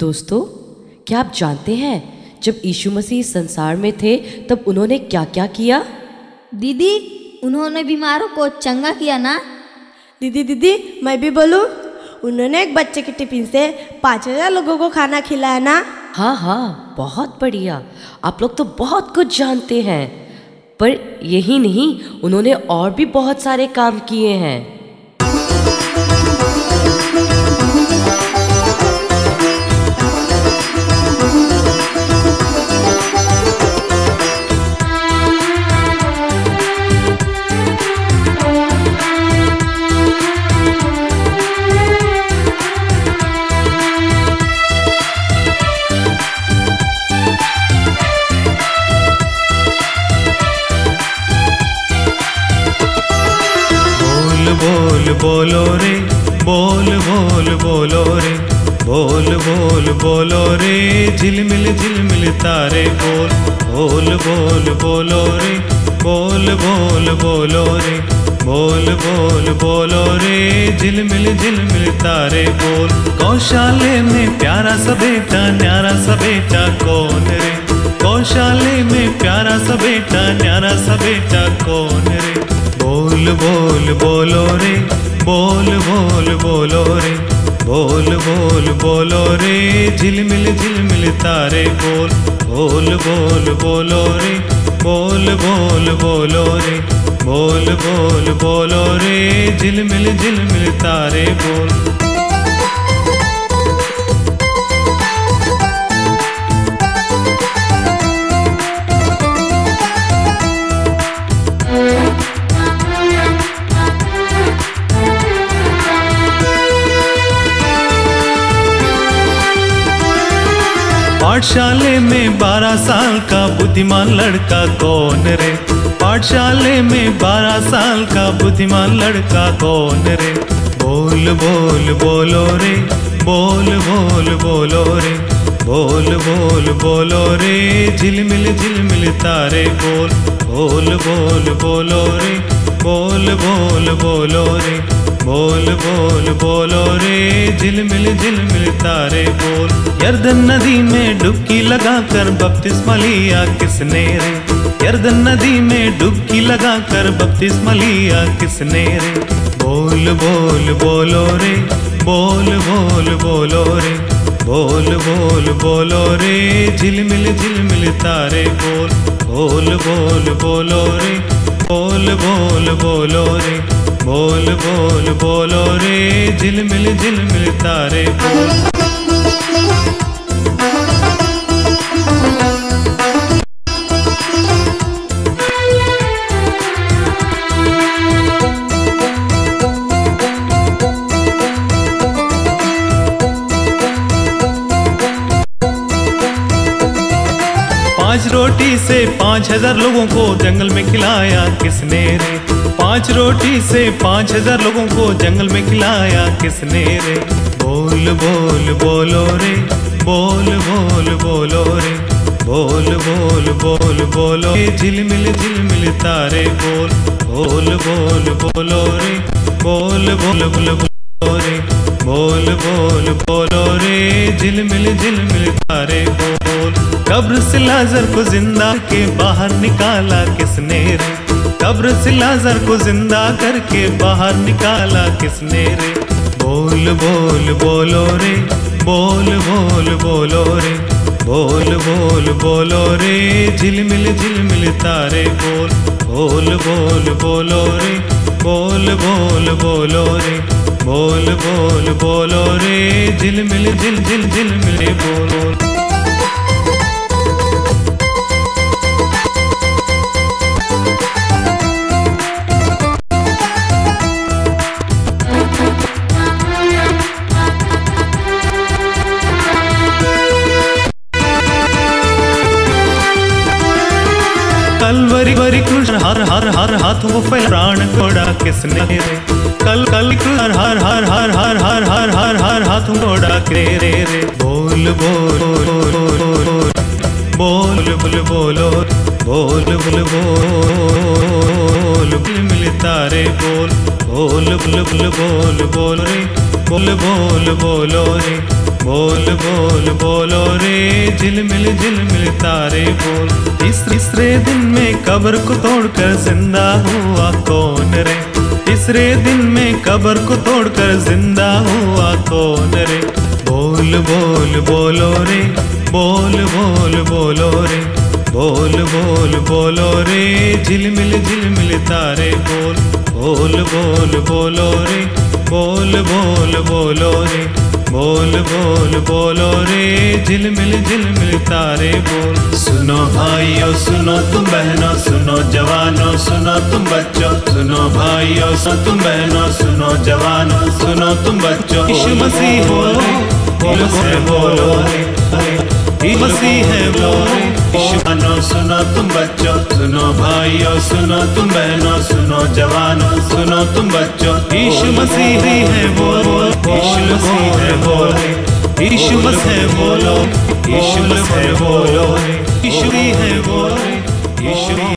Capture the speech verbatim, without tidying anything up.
दोस्तों, क्या आप जानते हैं जब यीशु मसीह संसार में थे तब उन्होंने क्या क्या किया? दीदी, उन्होंने बीमारों को चंगा किया ना। दीदी दीदी मैं भी बोलूँ, उन्होंने एक बच्चे के टिफिन से पाँच हजार लोगों को खाना खिलाया ना। हाँ हाँ, बहुत बढ़िया, आप लोग तो बहुत कुछ जानते हैं। पर यही नहीं, उन्होंने और भी बहुत सारे काम किए हैं। बोल बोलो रे, बोल बोल बोलो रे, बोल बोल बोलो रे, झिलमिल झिलमिल तारे बोल। बोल बोल बोलो रे, बोल बोल बोलो रे, बोल बोल बोलो रे, झिलमिल झिलमिल तारे बोल। गौशाले में प्यारा सा बेटा, न्यारा सा बेटा कौन रे? गौशाले में प्यारा सा बेटा, न्यारा सा बेटा कौन रे? बोल बोल बोलो रे, बोल बोल बोलो रे, बोल बोल बोलो रे, झिलमिल झिलमिल तारे बोल। बोल बोल बोलो रे, बोल बोल बोलो रे, बोल बोल बोलो रे, झिलमिल झिलमिल तारे बोल। पाठशाले में बारह साल का बुद्धिमान लड़का कौन रे? पाठशाले में बारह साल का बुद्धिमान लड़का कौन रे? बोल बोल बोलो रे, बोल बोल बोलो रे, बोल बोल बोलो रे, झिलमिल झिलमिल तारे बोल। बोल बोल बोलो रे, बोल बोल बोलो रे, बोल बोल बोलो रे, झिलमिल झिलमिल तारे बोल। यर्दन नदी में डुबकी लगाकर बपतिस्मा लिया किसने रे? यर्दन नदी में डुबकी लगाकर बपतिस्मा लिया किसने रे? बोल बोल बोलो रे, बोल बोल बोलो रे, बोल बोल बोलो रे, झिलमिल झिलमिल तारे बोल। बोल बोल बोलो रे, बोल बोल बोलो रे, बोल बोल बोलो रे, झिलमिल झिलमिल तारे बोल। पांच रोटी से पांच हजार लोगों को जंगल में खिलाया किसने रे? पांच रोटी से पांच हजार लोगों को जंगल में खिलाया किसने रे? बोल बोल बोलो रे, बोल बोल बोलो रे, बोल बोल बोल बोलो रे, झिलमिल झिलमिल तारे बोल। बोल बोल बोलो रे, बोल बोल बोलो रे, बोल बोल बोलो रे, झिलमिल झिलमिल तारे बोल। कब्र से लाजर को जिंदा के बाहर निकाला किसने रे? कब्र से लाजर को जिंदा करके बाहर निकाला किसने रे? बोल बोल बोलो रे, बोल बोल बोलो रे, बोल बोल बोलो रे, झिलमिल झिलमिल तारे बोल। बोल बोल बोलो रे, बोल बोल बोलो रे, बोल बोल बोलो रे, झिलमिल झिल झिल झिलमिल बोलो। कलवरी वरी कृष्ण हर हर हर हाथ वो प्राण छोड़ा किसने रे? कल कल हर हर हर हर हर हर हर हर हर हाथ छोड़ा के रे रे। बोल बोल बोल बोल बोलो, बोल बोल बोल झिलमिल तारे बोल। बोल बोल बोल बोल रे, बोल बोल बोलो रे, बोल बोल बोलो रे झिलमिल झिलमिल तारे बोल। इस तीसरे दिन में कब्र को तोड़कर जिंदा हुआ कौन रे, तीसरे दिन में कब्र को तोड़कर जिंदा हुआ कौन रे। बोल बोल बोलो रे, बोल बोल बोलो रे, बोल बोल बोलो रे झिलमिल झिलमिल तारे बोल। बोल बोल बोलो रे, बोल बोल बोलो रे, बोल बोल बोलो रे झिलमिल झिलमिल तारे बोल। सुनो भाइयों, सुनो तुम बहनों, सुनो जवानों, सुनो तुम बच्चों, सुनो भाइयों, सुनो तुम बहनों, सुनो जवानों, सुनो तुम बच्चों। यीशु मसीह बोले, बोलो से बोलो रे, यीशु मसीह है बोले। सुनो सुनो तुम बच्चों, सुनो भाइयों, सुनो तुम बहनों, सुनो जवानों, सुनो तुम बच्चों। यीशु मसीह है बोलो, यीशु मसीह है बोलो, यीशु मसीह है बोलो, यीशु मसीह है बोलो, यीशु है बोलो, यीशु।